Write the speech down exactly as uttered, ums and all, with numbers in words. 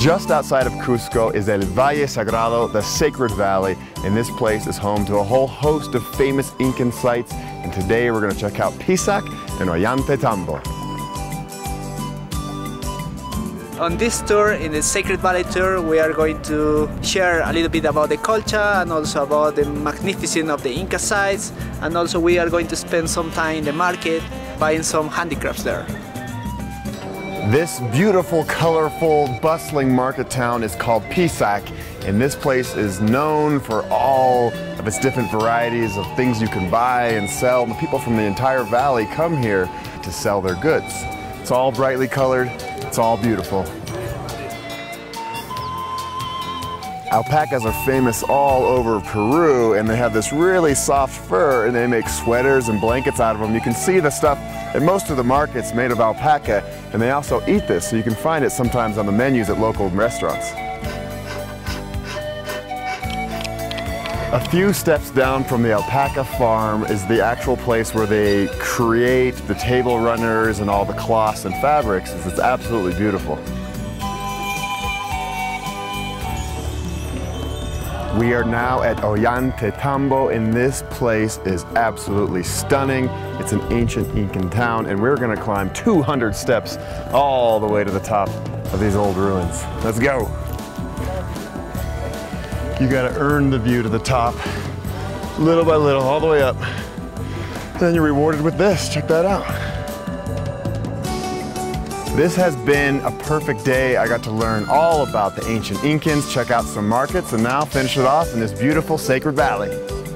Just outside of Cusco is El Valle Sagrado, the Sacred Valley, and this place is home to a whole host of famous Incan sites, and today we're going to check out Pisac and Ollantaytambo. On this tour, in the Sacred Valley tour, we are going to share a little bit about the culture and also about the magnificence of the Inca sites, and also we are going to spend some time in the market buying some handicrafts there. This beautiful, colorful, bustling market town is called Pisac, and this place is known for all of its different varieties of things you can buy and sell. The people from the entire valley come here to sell their goods. It's all brightly colored. It's all beautiful. Alpacas are famous all over Peru, and they have this really soft fur, and they make sweaters and blankets out of them. You can see the stuff at most of the markets made of alpaca, and they also eat this, so you can find it sometimes on the menus at local restaurants. A few steps down from the alpaca farm is the actual place where they create the table runners and all the cloths and fabrics. It's absolutely beautiful. We are now at Ollantaytambo, and this place is absolutely stunning. It's an ancient Incan town, and we're going to climb two hundred steps all the way to the top of these old ruins. Let's go! You gotta earn the view to the top, little by little, all the way up. Then you're rewarded with this. Check that out. This has been a perfect day. I got to learn all about the ancient Incans, check out some markets, and now finish it off in this beautiful Sacred Valley.